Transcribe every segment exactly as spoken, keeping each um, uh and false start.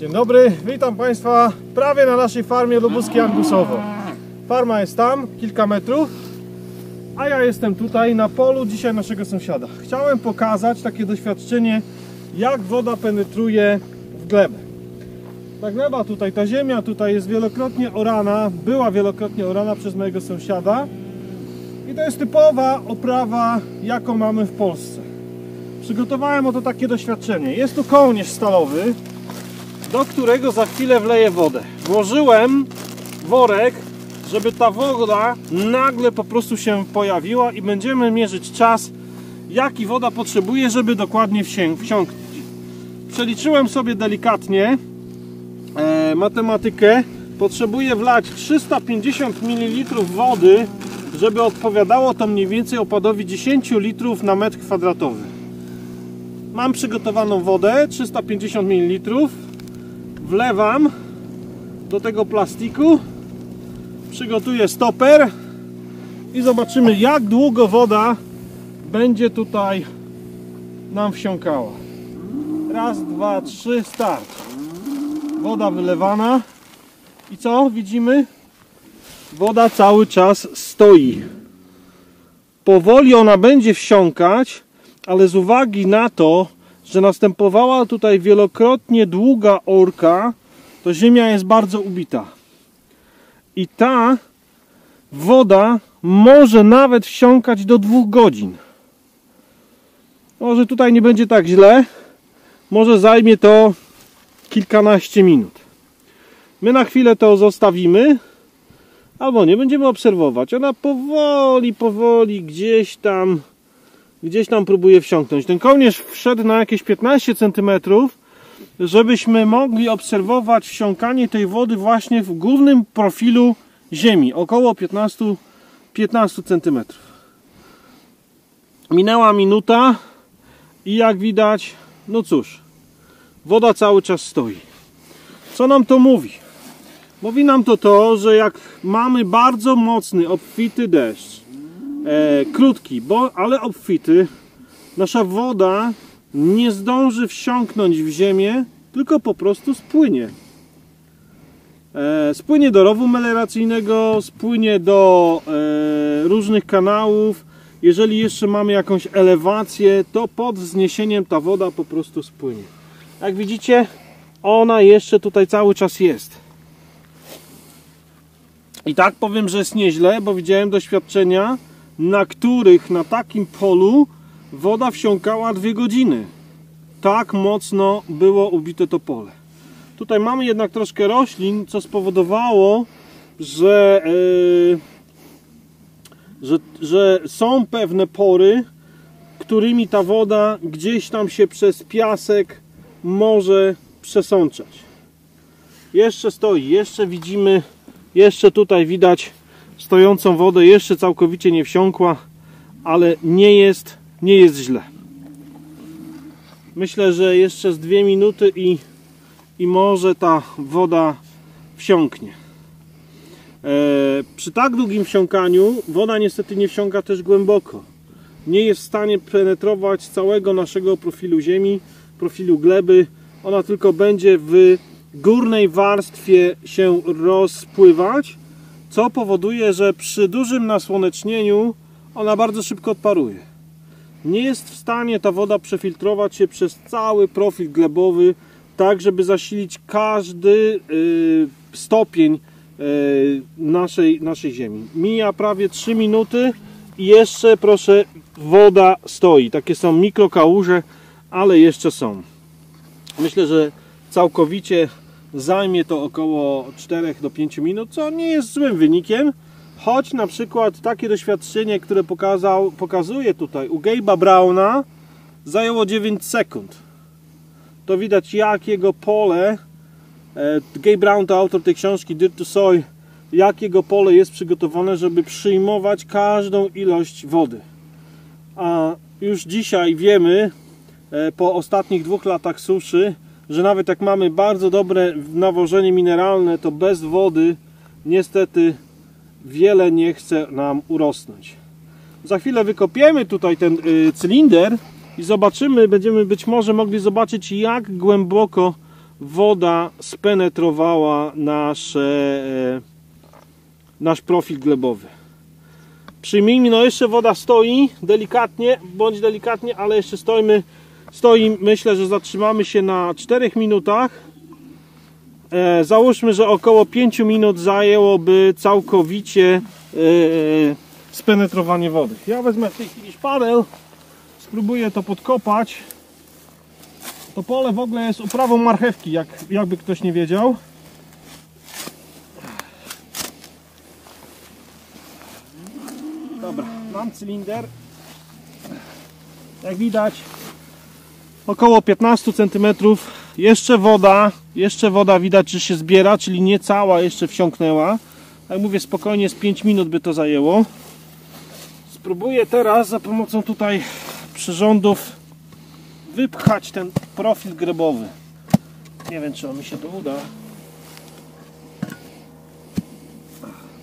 Dzień dobry, witam Państwa prawie na naszej farmie Lubuskie Angusowo. Farma jest tam, kilka metrów, a ja jestem tutaj na polu dzisiaj naszego sąsiada. Chciałem pokazać takie doświadczenie, jak woda penetruje w glebę. Ta gleba tutaj, ta ziemia tutaj jest wielokrotnie orana, była wielokrotnie orana przez mojego sąsiada. I to jest typowa oprawa, jaką mamy w Polsce. Przygotowałem oto takie doświadczenie. Jest tu kołnierz stalowy, do którego za chwilę wleję wodę. Włożyłem worek, żeby ta woda nagle po prostu się pojawiła i będziemy mierzyć czas, jaki woda potrzebuje, żeby dokładnie wsiąknąć. Przeliczyłem sobie delikatnie e, matematykę. Potrzebuję wlać trzysta pięćdziesiąt mililitrów wody, żeby odpowiadało to mniej więcej opadowi dziesięć litrów na metr kwadratowy. Mam przygotowaną wodę, trzysta pięćdziesiąt mililitrów. Wlewam do tego plastiku, przygotuję stoper i zobaczymy, jak długo woda będzie tutaj nam wsiąkała. Raz, dwa, trzy, start. Woda wylewana i co widzimy? Woda cały czas stoi. Powoli ona będzie wsiąkać, ale z uwagi na to, że następowała tutaj wielokrotnie długa orka, to ziemia jest bardzo ubita. I ta woda może nawet wsiąkać do dwóch godzin. Może tutaj nie będzie tak źle, może zajmie to kilkanaście minut. My na chwilę to zostawimy, albo nie, będziemy obserwować. Ona powoli, powoli gdzieś tam Gdzieś tam próbuję wsiąknąć. Ten kołnierz wszedł na jakieś piętnaście centymetrów, żebyśmy mogli obserwować wsiąkanie tej wody właśnie w głównym profilu ziemi. Około piętnaście centymetrów. Minęła minuta i jak widać, no cóż, woda cały czas stoi. Co nam to mówi? Mówi nam to to, że jak mamy bardzo mocny, obfity deszcz, E, krótki, bo, ale obfity, nasza woda nie zdąży wsiąknąć w ziemię, tylko po prostu spłynie. E, spłynie do rowu melioracyjnego, spłynie do e, różnych kanałów. Jeżeli jeszcze mamy jakąś elewację, to pod wzniesieniem ta woda po prostu spłynie. Jak widzicie, ona jeszcze tutaj cały czas jest. I tak powiem, że jest nieźle, bo widziałem doświadczenia, na których na takim polu woda wsiąkała dwie godziny. Tak mocno było ubite to pole. Tutaj mamy jednak troszkę roślin, co spowodowało, że, yy, że, że są pewne pory, którymi ta woda gdzieś tam się przez piasek może przesączać. Jeszcze stoi, jeszcze widzimy, jeszcze tutaj widać stojącą wodę, jeszcze całkowicie nie wsiąkła, ale nie jest, nie jest źle. Myślę, że jeszcze z dwie minuty i, i może ta woda wsiąknie. E, przy tak długim wsiąkaniu woda niestety nie wsiąka też głęboko. Nie jest w stanie penetrować całego naszego profilu ziemi, profilu gleby. Ona tylko będzie w górnej warstwie się rozpływać, co powoduje, że przy dużym nasłonecznieniu ona bardzo szybko odparuje. Nie jest w stanie ta woda przefiltrować się przez cały profil glebowy, tak żeby zasilić każdy y, stopień y, naszej, naszej ziemi. Mija prawie trzy minuty i jeszcze, proszę, woda stoi. Takie są mikrokałuże, ale jeszcze są. Myślę, że całkowicie zajmie to około czterech do pięciu minut, co nie jest złym wynikiem, choć na przykład takie doświadczenie, które pokazał, pokazuje tutaj u Gabe'a Browna, zajęło dziewięć sekund. To widać, jak jego pole, Gabe Brown to autor tej książki Dirt to Soil, jak jego pole jest przygotowane, żeby przyjmować każdą ilość wody. A już dzisiaj wiemy, po ostatnich dwóch latach suszy, że nawet jak mamy bardzo dobre nawożenie mineralne, to bez wody niestety wiele nie chce nam urosnąć. Za chwilę wykopiemy tutaj ten y, cylinder i zobaczymy, będziemy być może mogli zobaczyć, jak głęboko woda spenetrowała nasze, nasz profil glebowy. Przyjmijmy, no jeszcze woda stoi, delikatnie, bądź delikatnie, ale jeszcze stoimy, stoi, myślę, że zatrzymamy się na czterech minutach. E, załóżmy, że około pięć minut zajęłoby całkowicie e, spenetrowanie wody. Ja wezmę w tej chwili szpadel, spróbuję to podkopać. To pole w ogóle jest uprawą marchewki, jak, jakby ktoś nie wiedział. Dobra, mam cylinder. Jak widać, około piętnaście centymetrów. Jeszcze woda, jeszcze woda widać, że się zbiera, czyli nie cała jeszcze wsiąknęła. Jak mówię, spokojnie z pięć minut by to zajęło. Spróbuję teraz za pomocą tutaj przyrządów wypchać ten profil glebowy. Nie wiem, czy on mi się to uda.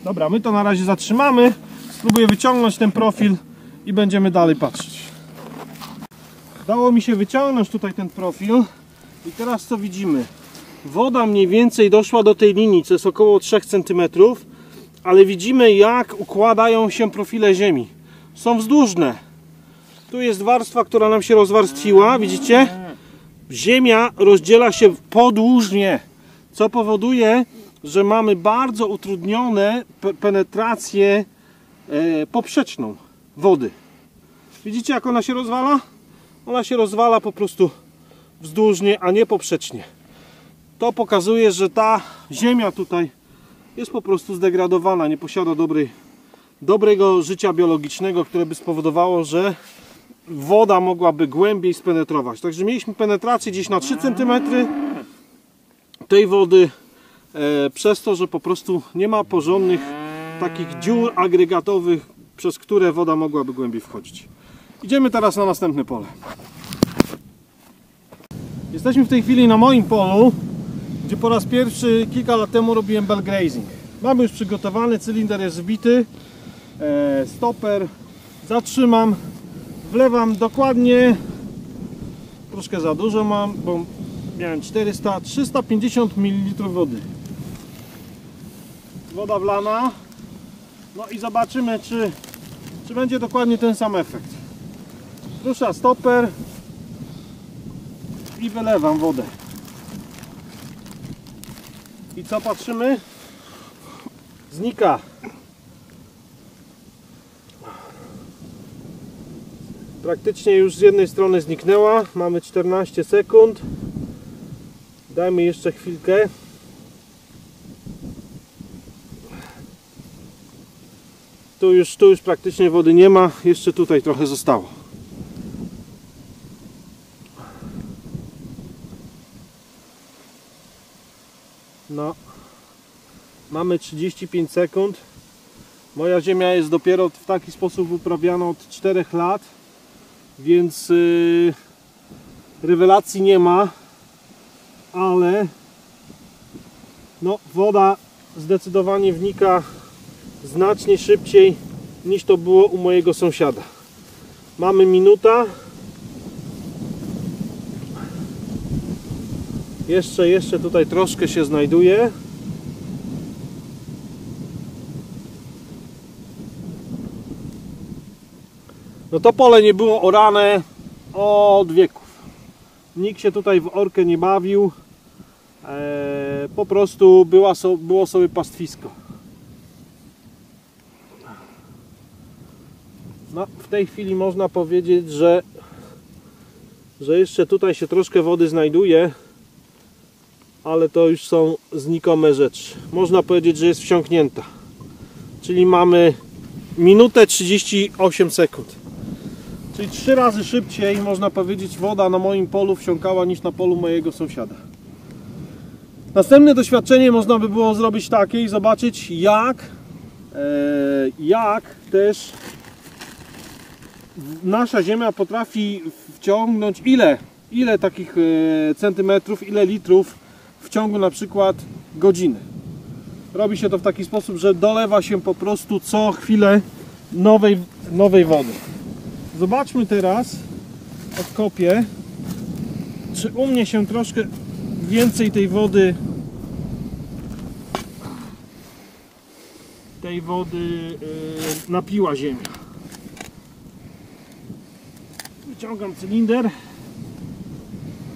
Dobra, my to na razie zatrzymamy. Spróbuję wyciągnąć ten profil i będziemy dalej patrzeć. Udało mi się wyciągnąć tutaj ten profil. I teraz co widzimy? Woda mniej więcej doszła do tej linii, co jest około trzech centymetrów. Ale widzimy, jak układają się profile ziemi. Są wzdłużne. Tu jest warstwa, która nam się rozwarstwiła. Widzicie? Ziemia rozdziela się podłużnie, co powoduje, że mamy bardzo utrudnione penetrację poprzeczną wody. Widzicie, jak ona się rozwala? Ona się rozwala po prostu wzdłużnie, a nie poprzecznie. To pokazuje, że ta ziemia tutaj jest po prostu zdegradowana, nie posiada dobrej, dobrego życia biologicznego, które by spowodowało, że woda mogłaby głębiej spenetrować. Także mieliśmy penetrację gdzieś na trzy centymetry tej wody, e, przez to, że po prostu nie ma porządnych takich dziur agregatowych, przez które woda mogłaby głębiej wchodzić. Idziemy teraz na następne pole. Jesteśmy w tej chwili na moim polu, gdzie po raz pierwszy kilka lat temu robiłem bell grazing. Mamy już przygotowany, cylinder jest wbity, e, stoper, zatrzymam, wlewam dokładnie, troszkę za dużo mam, bo miałem czterysta trzysta pięćdziesiąt mililitrów wody. Woda wlana, no i zobaczymy, czy, czy będzie dokładnie ten sam efekt. Rusza stoper i wylewam wodę. I co patrzymy? Znika. Praktycznie już z jednej strony zniknęła. Mamy czternaście sekund. Dajmy jeszcze chwilkę. Tu już, tu już praktycznie wody nie ma. Jeszcze tutaj trochę zostało. No, mamy trzydzieści pięć sekund. Moja ziemia jest dopiero w taki sposób uprawiana od czterech lat, więc yy, rewelacji nie ma, ale no, woda zdecydowanie wnika znacznie szybciej niż to było u mojego sąsiada. Mamy minutę. Jeszcze, jeszcze tutaj troszkę się znajduje. No to pole nie było orane od wieków. Nikt się tutaj w orkę nie bawił. Eee, po prostu była so, było sobie pastwisko. No, w tej chwili można powiedzieć, że, że jeszcze tutaj się troszkę wody znajduje. Ale to już są znikome rzeczy. Można powiedzieć, że jest wsiąknięta. Czyli mamy minutę trzydzieści osiem sekund. Czyli trzy razy szybciej, można powiedzieć, woda na moim polu wsiąkała niż na polu mojego sąsiada. Następne doświadczenie można by było zrobić takie i zobaczyć, jak, jak też nasza ziemia potrafi wciągnąć ile, ile takich centymetrów, ile litrów w ciągu na przykład godziny. Robi się to w taki sposób, że dolewa się po prostu co chwilę nowej, nowej wody. Zobaczmy teraz, odkopię, czy u mnie się troszkę więcej tej wody tej wody yy, napiła ziemia. Wyciągam cylinder.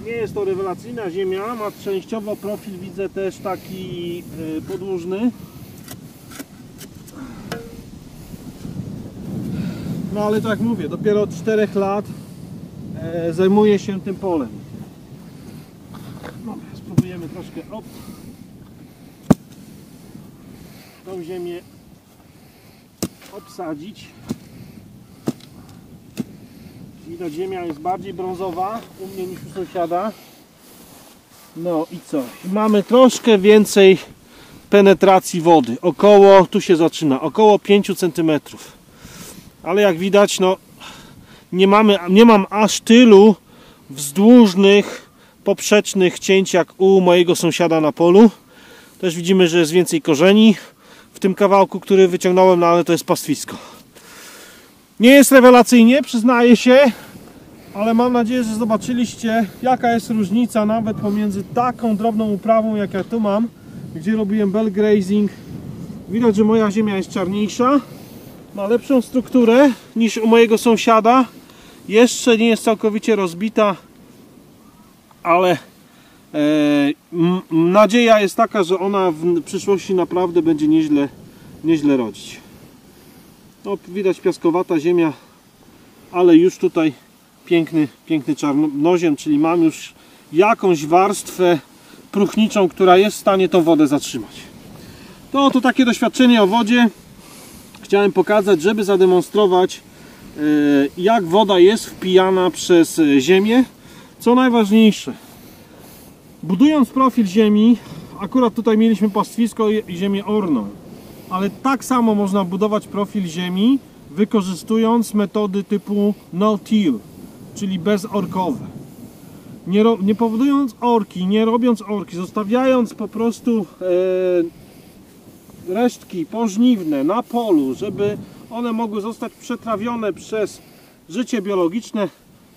Nie jest to rewelacyjna ziemia, ma częściowo profil, widzę, też taki yy, podłużny. No ale tak mówię, dopiero od czterech lat e, zajmuję się tym polem. No, spróbujemy troszkę op. tą ziemię obsadzić. Widać, ziemia jest bardziej brązowa u mnie niż u sąsiada. No i co? Mamy troszkę więcej penetracji wody. Około, tu się zaczyna, około pięć centymetrów. Ale jak widać, no nie, mamy, nie mam aż tylu wzdłużnych, poprzecznych cięć jak u mojego sąsiada na polu. Też widzimy, że jest więcej korzeni w tym kawałku, który wyciągnąłem, no ale to jest pastwisko. Nie jest rewelacyjnie, przyznaję się, ale mam nadzieję, że zobaczyliście, jaka jest różnica nawet pomiędzy taką drobną uprawą, jak ja tu mam, gdzie robiłem bell grazing. Widać, że moja ziemia jest czarniejsza, ma lepszą strukturę niż u mojego sąsiada, jeszcze nie jest całkowicie rozbita, ale e, m, nadzieja jest taka, że ona w przyszłości naprawdę będzie nieźle, nieźle rodzić. No, widać piaskowata ziemia, ale już tutaj piękny, piękny czarnoziem, czyli mam już jakąś warstwę próchniczą, która jest w stanie tą wodę zatrzymać. To, to takie doświadczenie o wodzie. Chciałem pokazać, żeby zademonstrować, jak woda jest wpijana przez ziemię. Co najważniejsze, budując profil ziemi, akurat tutaj mieliśmy pastwisko i ziemię orną, ale tak samo można budować profil ziemi, wykorzystując metody typu no-till, czyli bezorkowe. Nie, nie powodując orki, nie robiąc orki, zostawiając po prostu e resztki pożniwne na polu, żeby one mogły zostać przetrawione przez życie biologiczne,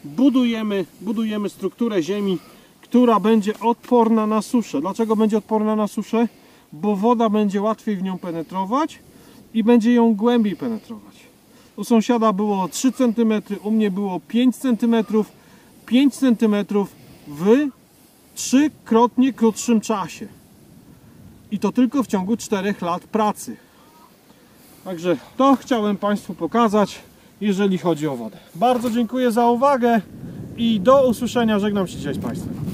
budujemy, budujemy strukturę ziemi, która będzie odporna na suszę. Dlaczego będzie odporna na suszę? Bo woda będzie łatwiej w nią penetrować i będzie ją głębiej penetrować. U sąsiada było trzy centymetry, u mnie było pięć centymetrów, pięć centymetrów w trzykrotnie krótszym czasie. I to tylko w ciągu czterech lat pracy. Także to chciałem Państwu pokazać, jeżeli chodzi o wodę. Bardzo dziękuję za uwagę i do usłyszenia. Żegnam się dzisiaj z Państwem.